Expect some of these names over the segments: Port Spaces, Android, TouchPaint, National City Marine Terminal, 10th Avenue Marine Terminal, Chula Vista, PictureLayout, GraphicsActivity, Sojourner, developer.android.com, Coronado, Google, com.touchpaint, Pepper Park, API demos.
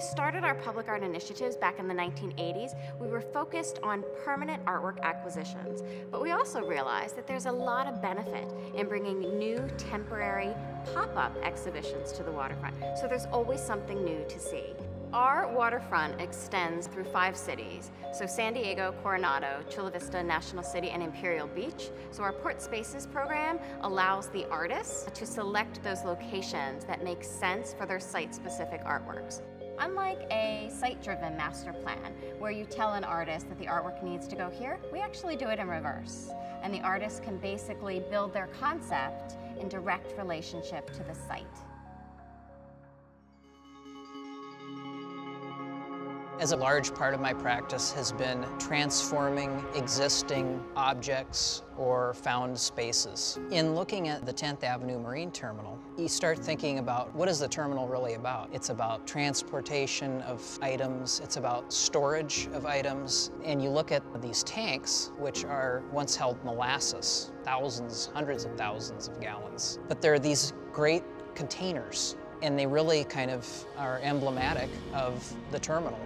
we started our public art initiatives back in the 1980s, we were focused on permanent artwork acquisitions. But we also realized that there's a lot of benefit in bringing new, temporary, pop-up exhibitions to the waterfront. So there's always something new to see. Our waterfront extends through 5 cities, so San Diego, Coronado, Chula Vista, National City, and Imperial Beach. So our Port Spaces program allows the artists to select those locations that make sense for their site-specific artworks. Unlike a site-driven master plan, where you tell an artist that the artwork needs to go here, we actually do it in reverse. And the artist can basically build their concept in direct relationship to the site. As a large part of my practice has been transforming existing objects or found spaces. In looking at the 10th Avenue Marine Terminal, you start thinking about what is the terminal really about? It's about transportation of items, it's about storage of items, and you look at these tanks, which are once held molasses, thousands, hundreds of thousands of gallons. But there are these great containers, and they really kind of are emblematic of the terminal.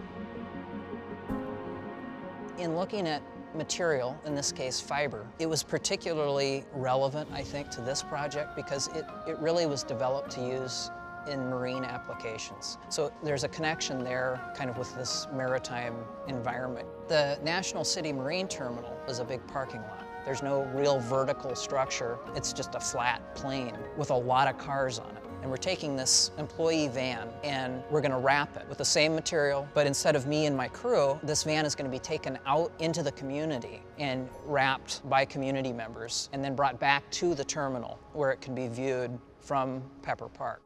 In looking at material, in this case fiber, it was particularly relevant, I think, to this project because it really was developed to use in marine applications. So there's a connection there kind of with this maritime environment. The National City Marine Terminal is a big parking lot. There's no real vertical structure. It's just a flat plane with a lot of cars on it. And we're taking this employee van and we're gonna wrap it with the same material, but instead of me and my crew, this van is gonna be taken out into the community and wrapped by community members and then brought back to the terminal where it can be viewed from Pepper Park.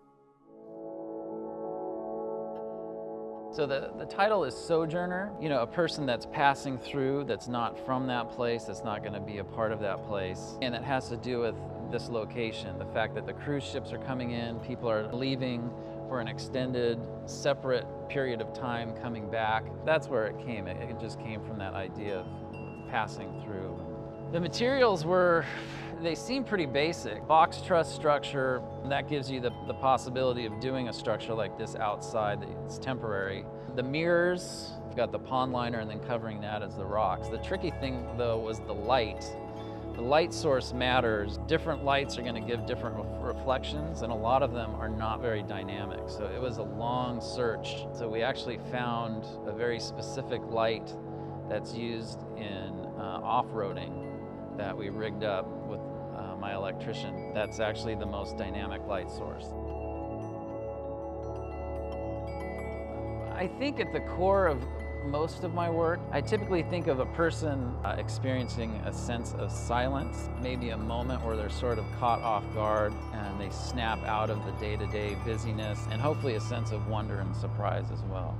So the title is Sojourner, you know, a person that's passing through, that's not from that place, that's not gonna be a part of that place, and it has to do with this location, the fact that the cruise ships are coming in, people are leaving for an extended, separate period of time, coming back. That's where it came. It just came from that idea of passing through. The materials were, they seem pretty basic. Box truss structure, that gives you the possibility of doing a structure like this outside, it's temporary. The mirrors, you've got the pond liner and then covering that as the rocks. The tricky thing though was the light. The light source matters. Different lights are going to give different reflections, and a lot of them are not very dynamic. So it was a long search. So we actually found a very specific light that's used in off-roading that we rigged up with my electrician. That's actually the most dynamic light source. I think at the core of most of my work, I typically think of a person experiencing a sense of silence, maybe a moment where they're sort of caught off guard and they snap out of the day-to-day busyness, and hopefully a sense of wonder and surprise as well.